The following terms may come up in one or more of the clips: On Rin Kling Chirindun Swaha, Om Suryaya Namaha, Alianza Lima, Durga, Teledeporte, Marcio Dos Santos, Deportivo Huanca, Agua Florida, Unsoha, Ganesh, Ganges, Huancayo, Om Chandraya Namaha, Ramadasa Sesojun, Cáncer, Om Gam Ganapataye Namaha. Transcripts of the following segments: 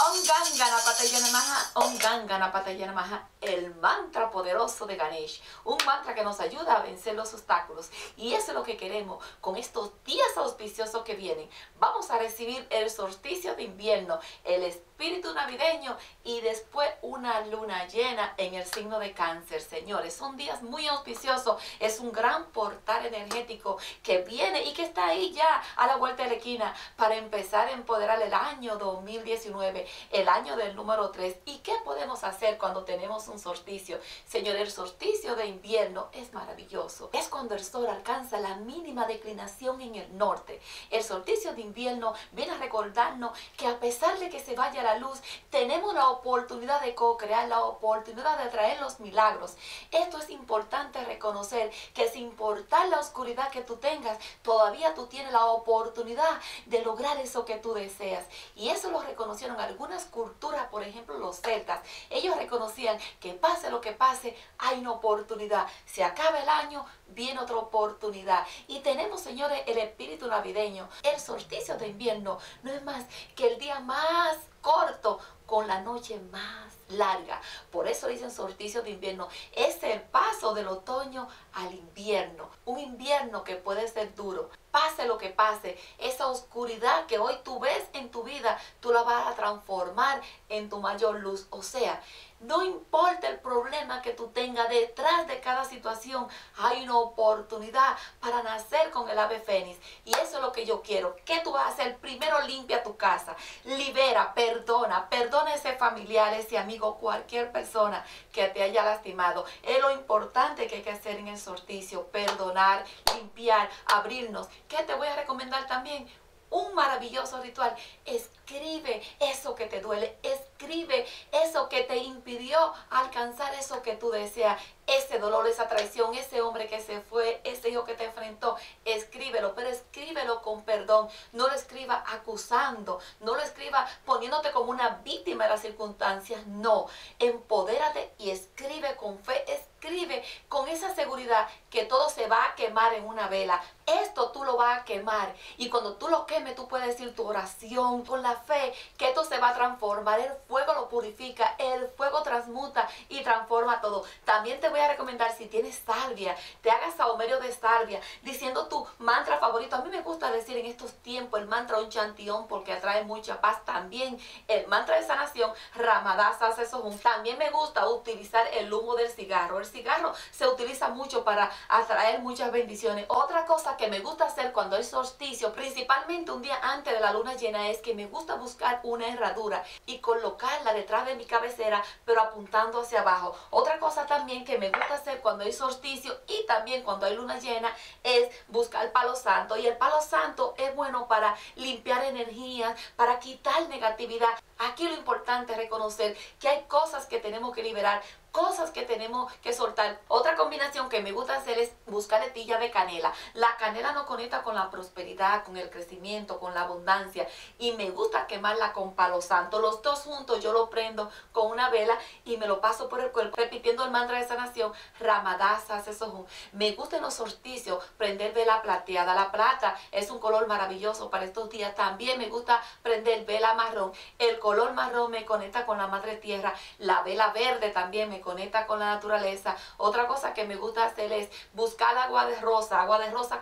Om Gam Ganapataye Namaha, Om Gam Ganapataye Namaha, el mantra poderoso de Ganesh, un mantra que nos ayuda a vencer los obstáculos, y eso es lo que queremos con estos días auspiciosos que vienen. Vamos a recibir el solsticio de invierno, el espíritu navideño y después una luna llena en el signo de Cáncer. Señores, son días muy auspiciosos, es un gran portal energético que viene y que está ahí ya a la vuelta de la esquina para empezar a empoderar el año 2019. El año del número 3. ¿Y qué podemos hacer cuando tenemos un solsticio? Señor, el solsticio de invierno es maravilloso. Es cuando el sol alcanza la mínima declinación en el norte. El solsticio de invierno viene a recordarnos que a pesar de que se vaya la luz, tenemos la oportunidad de co-crear, la oportunidad de atraer los milagros. Esto es importante reconocer, que sin importar la oscuridad que tú tengas, todavía tú tienes la oportunidad de lograr eso que tú deseas. Y eso lo reconocieron algunas culturas, por ejemplo los celtas. Ellos reconocían que pase lo que pase, hay una oportunidad. Se acaba el año, viene otra oportunidad. Y tenemos, señores, el espíritu navideño. El solsticio de invierno no es más que el día más corto con la noche más larga. Por eso dicen solsticio de invierno. Es el paso del otoño al invierno. Un invierno que puede ser duro. Pase lo que pase, esa oscuridad que hoy tú ves en tu vida, tú la vas a transformar en tu mayor luz. O sea, no importa el problema que tú tengas, detrás de cada situación hay una oportunidad para nacer con el ave fénix. Y eso es lo que yo quiero. ¿Qué tú vas a hacer? Primero limpia tu casa, libera, perdona a ese familiar, ese amigo, cualquier persona que te haya lastimado. Es lo importante que hay que hacer en el solsticio: perdonar, limpiar, abrirnos. ¿Qué te voy a recomendar también? Un maravilloso ritual. Escribe eso que te duele, escribe eso que te impidió alcanzar eso que tú deseas, ese dolor, esa traición, ese hombre que se fue, ese hijo que te enfrentó. Escríbelo, pero escríbelo con perdón. No lo escriba acusando, no lo escriba poniéndote como una víctima de las circunstancias. No, empodérate y escribe con fe, escribe con esa seguridad que todo se va a quemar en una vela. Esto tú lo vas a quemar, y cuando tú lo quemes, tú puedes decir tu oración con la fe que esto se va a transformar. El fuego lo purifica, el fuego transmuta y transforma todo. También te voy a recomendar, si tienes salvia, te hagas sahumerio de salvia diciendo tu mantra favorito. A mí me gusta decir en estos tiempos el mantra Om Chandraya, porque atrae mucha paz. También el mantra de sanación, Ramadasa Sesojun. También me gusta utilizar el humo del cigarro. El cigarro se utiliza mucho para atraer muchas bendiciones. Otra cosa que me gusta hacer cuando hay solsticio, principalmente un día antes de la luna llena, es que me gusta buscar una herradura y colocarla detrás de mi cabecera, pero apuntando hacia abajo. Otra cosa también que me gusta hacer cuando hay solsticio y también cuando hay luna llena es buscar el palo santo. Y el palo santo es bueno para limpiar energías, para quitar negatividad. Aquí lo importante es reconocer que hay cosas que tenemos que liberar, cosas que tenemos que soltar. Otra combinación que me gusta hacer es buscar letilla de canela. La canela nos conecta con la prosperidad, con el crecimiento, con la abundancia, y me gusta quemarla con palo santo. Los dos juntos yo lo prendo con una vela y me lo paso por el cuerpo repitiendo el mantra de sanación, Ramadasa Sesojun. Me gusta en los solsticios prender vela plateada. La plata es un color maravilloso para estos días. También me gusta prender vela marrón. El color marrón me conecta con la madre tierra. La vela verde también me conecta con la naturaleza. Otra cosa que me gusta hacer es buscar agua de rosa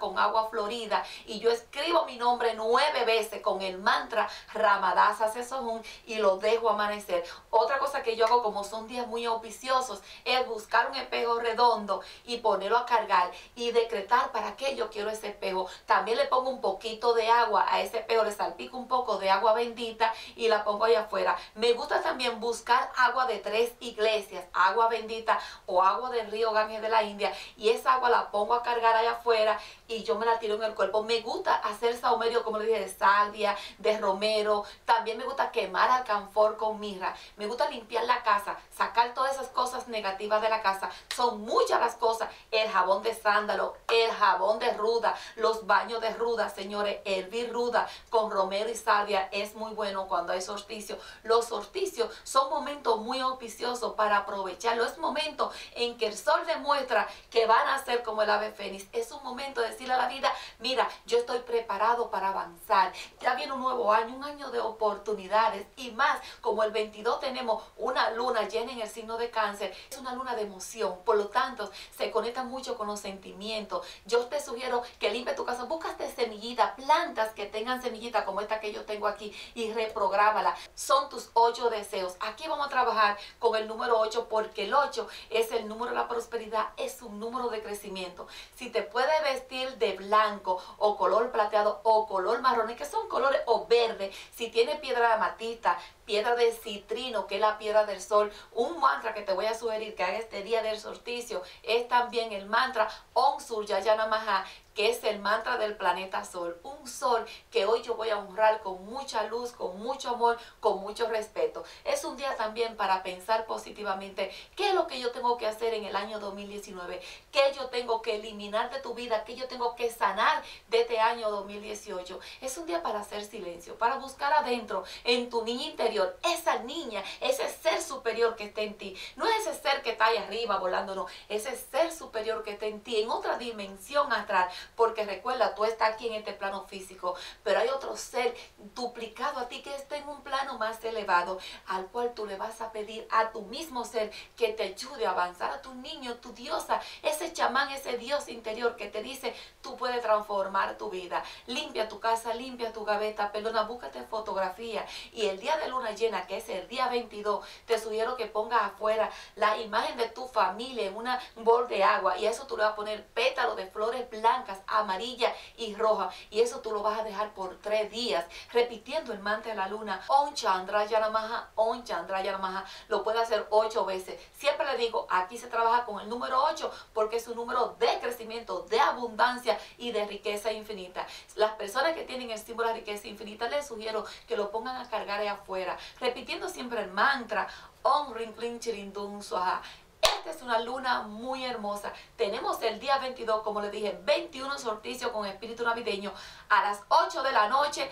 con agua florida, y yo escribo mi nombre 9 veces con el mantra Ramadasa Sesojun y lo dejo amanecer. Otra cosa que yo hago, como son días muy auspiciosos, es buscar un espejo redondo y ponerlo a cargar y decretar para qué yo quiero ese espejo. También le pongo un poquito de agua a ese espejo, le salpico un poco de agua bendita y la pongo allá afuera. Me gusta también buscar agua de 3 iglesias, agua bendita o agua del río Ganges de la India, y esa agua la pongo a cargar allá afuera y yo me la tiro en el cuerpo. Me gusta hacer sahumerio, como le dije, de salvia, de romero. También me gusta quemar alcanfor con mirra. Me gusta limpiar la casa, sacar todas esas cosas negativas de la casa. Son muchas las cosas: el jabón de sándalo, el jabón de ruda, los baños de ruda. Señores, hervir ruda con romero y salvia es muy bueno cuando hay solsticio. Los solsticios son momentos muy auspiciosos para aprovechar ya los momentos en que el sol demuestra que van a ser como el ave fénix. Es un momento de decirle a la vida, mira, yo estoy preparado para avanzar. Ya viene un nuevo año, un año de oportunidades, y más como el 22 tenemos una luna llena en el signo de Cáncer. Es una luna de emoción, por lo tanto se conecta mucho con los sentimientos. Yo te sugiero que limpie tu casa, búscate semillita, plantas que tengan semillita como esta que yo tengo aquí y reprográmala. Son tus 8 deseos. Aquí vamos a trabajar con el número 8 porque el 8 es el número de la prosperidad, es un número de crecimiento. Si te puedes vestir de blanco o color plateado o color marrón, que son colores, o verde, si tiene piedra de amatista, piedra de citrino, que es la piedra del sol. Un mantra que te voy a sugerir que haga este día del solsticio es también el mantra Om Suryaya Namaha, que es el mantra del planeta sol. Un sol que hoy yo voy a honrar con mucha luz, con mucho amor, con mucho respeto. Es un día también para pensar positivamente qué es lo que yo tengo que hacer en el año 2019, qué yo tengo que eliminar de tu vida, qué yo tengo que sanar de este año 2018. Es un día para hacer silencio, para buscar adentro, en tu niña interior, esa niña, ese ser superior que está en ti. No es ese ser que está ahí arriba volando, no. Ese ser superior que está en ti, en otra dimensión astral. Porque recuerda, tú estás aquí en este plano físico, pero hay otro ser duplicado a ti que está en un plano más elevado, al cual tú le vas a pedir a tu mismo ser que te ayude a avanzar, a tu niño, tu diosa, ese chamán, ese dios interior que te dice, tú puedes transformar tu vida. Limpia tu casa, limpia tu gaveta, perdona, búscate fotografía. Y el día de luna llena, que es el día 22, te sugiero que pongas afuera la imagen de tu familia en una bol de agua, y eso tú le vas a poner pétalos de flores blancas, amarilla y roja, y eso tú lo vas a dejar por 3 días repitiendo el mantra de la luna, Om Chandraya Namaha, Om Chandraya Namaha. Lo puede hacer 8 veces. Siempre le digo, aquí se trabaja con el número 8 porque es un número de crecimiento, de abundancia y de riqueza infinita. Las personas que tienen el símbolo de riqueza infinita, les sugiero que lo pongan a cargar ahí afuera, repitiendo siempre el mantra On Rin Kling Chirindun Swaha. Esta es una luna muy hermosa. Tenemos el día 22, como les dije, 21 solsticio con espíritu navideño a las 8 de la noche.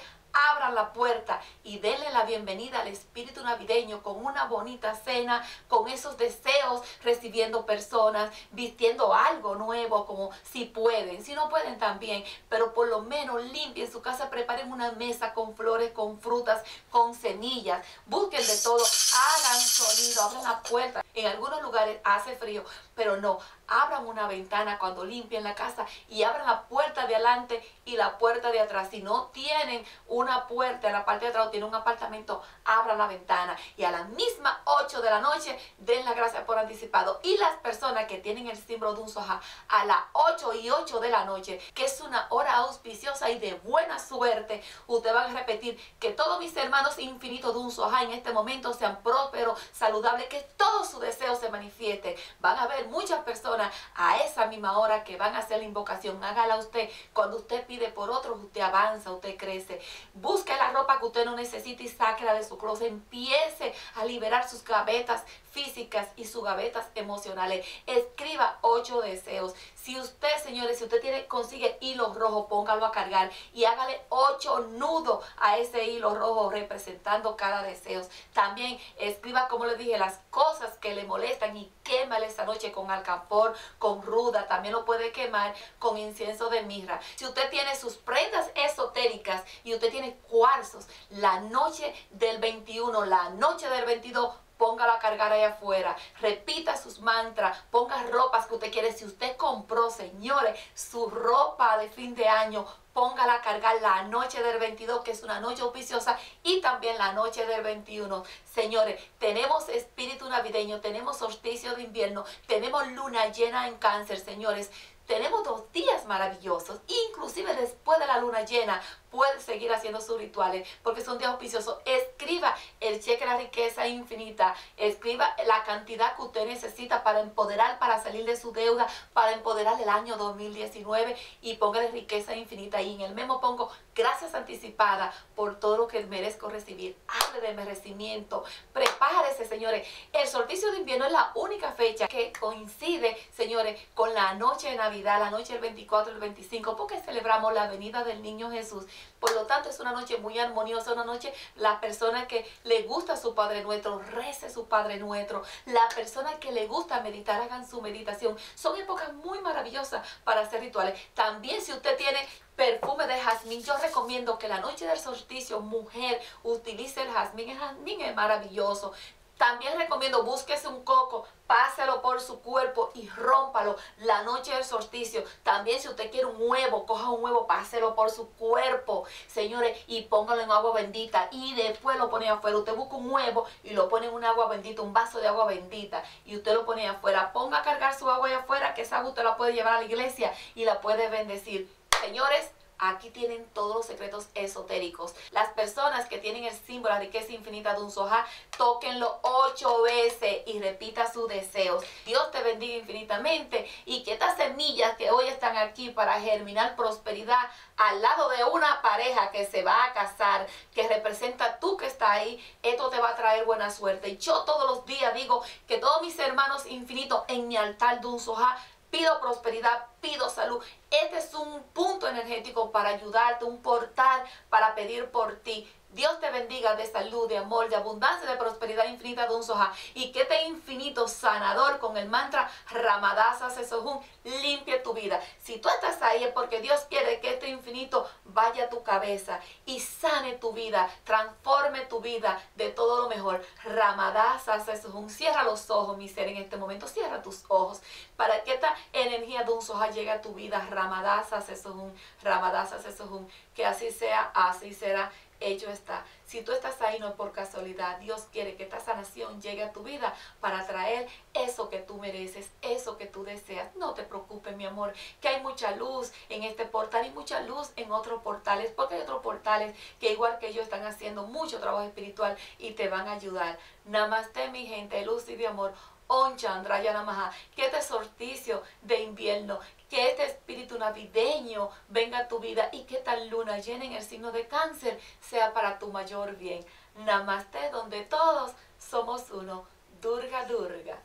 Abran la puerta y denle la bienvenida al espíritu navideño con una bonita cena, con esos deseos, recibiendo personas, vistiendo algo nuevo, como si pueden, si no pueden también, pero por lo menos limpien su casa, preparen una mesa con flores, con frutas, con semillas, busquen de todo, hagan sonido, abran la puerta. En algunos lugares hace frío, pero no, abran una ventana cuando limpien la casa y abran la puerta de adelante y la puerta de atrás. Si no tienen una puerta en la parte de atrás, tiene un apartamento, abra la ventana, y a las mismas 8 de la noche den las gracias por anticipado. Y las personas que tienen el símbolo de Unsoha, a las 8:08 de la noche, que es una hora auspiciosa y de buena suerte, ustedes van a repetir que todos mis hermanos infinitos de Unsoha en este momento sean prósperos, saludables, que todos sus deseos se manifiesten. Van a haber muchas personas a esa misma hora que van a hacer la invocación. Hágala usted. Cuando usted pide por otros, usted avanza, usted crece. Busque la ropa que usted no necesita y sáquela de su closet. Empiece a liberar sus gavetas físicas y sus gavetas emocionales. Escriba 8 deseos. Si usted, señores, si usted consigue hilo rojo, póngalo a cargar y hágale 8 nudos a ese hilo rojo representando cada deseo. También escriba, como les dije, las cosas que le molestan y quémale esa noche con alcanfor, con ruda. También lo puede quemar con incienso de mirra. Si usted tiene sus prendas esotéricas y usted tiene cuarzos, la noche del 21, la noche del 22, póngalo a cargar allá afuera, repita sus mantras, ponga ropas que usted quiere. Si usted compró, señores, su ropa de fin de año, póngala a cargar la noche del 22, que es una noche auspiciosa, y también la noche del 21. Señores, tenemos espíritu navideño, tenemos solsticio de invierno, tenemos luna llena en Cáncer, señores. Tenemos 2 días maravillosos. Inclusive después de la luna llena, puede seguir haciendo sus rituales porque son días auspiciosos. Escriba el cheque de la riqueza infinita. Escriba la cantidad que usted necesita para empoderar, para salir de su deuda, para empoderar el año 2019, y póngale riqueza infinita. Y en el memo pongo gracias anticipada por todo lo que merezco recibir. Hable de merecimiento. Prepárese, señores. El solsticio de invierno es la única fecha que coincide, señores, con la noche de Navidad, la noche del 24 y el 25, porque celebramos la venida del niño Jesús. Por lo tanto, es una noche muy armoniosa, una noche, la persona que le gusta su Padre Nuestro, rece su Padre Nuestro. La persona que le gusta meditar, hagan su meditación. Son épocas muy maravillosas para hacer rituales. También, si usted tiene perfume de jazmín, yo recomiendo que la noche del solsticio, mujer, utilice el jazmín. El jazmín es maravilloso. También recomiendo, búsquese un coco, páselo por su cuerpo y rómpalo la noche del solsticio. También, si usted quiere un huevo, coja un huevo, páselo por su cuerpo, señores, y póngalo en agua bendita. Y después lo pone afuera. Usted busca un huevo y lo pone en un agua bendita, un vaso de agua bendita, y usted lo pone afuera. Ponga a cargar su agua allá afuera, que esa agua usted la puede llevar a la iglesia y la puede bendecir. Señores, aquí tienen todos los secretos esotéricos. Las personas que tienen el símbolo de la riqueza infinita de Unsoha, tóquenlo 8 veces y repita sus deseos. Dios te bendiga infinitamente, y que estas semillas que hoy están aquí para germinar prosperidad al lado de una pareja que se va a casar, que representa tú que está ahí, esto te va a traer buena suerte. Y yo todos los días digo que todos mis hermanos infinitos en mi altar de Unsoha, pido prosperidad, pido salud. Este es un punto energético para ayudarte, un portal para pedir por ti. Dios te bendiga de salud, de amor, de abundancia, de prosperidad infinita de Unsoha. Y que este infinito sanador con el mantra Ramadasa Sesojun limpie tu vida. Si tú estás ahí es porque Dios quiere que este infinito vaya a tu cabeza y sane tu vida, transforme tu vida de todo lo mejor. Ramadasa Sesojun. Cierra los ojos, mi ser, en este momento. Cierra tus ojos para que esta energía de Unsoha llegue a tu vida. Ramadasa Sesojun, Ramadasa Sesojun. Que así sea, así será. Hecho está. Si tú estás ahí, no es por casualidad. Dios quiere que esta sanación llegue a tu vida para traer eso que tú mereces, eso que tú deseas. No te preocupes, mi amor, que hay mucha luz en este portal y mucha luz en otros portales, porque hay otros portales que igual que yo están haciendo mucho trabajo espiritual y te van a ayudar. Namaste, mi gente de luz y de amor. Om Chandraya Namaha. Que este solsticio de invierno, que este espíritu navideño venga a tu vida, y que esta luna llena en el signo de Cáncer sea para tu mayor bien. Namaste, donde todos somos uno. Durga, Durga.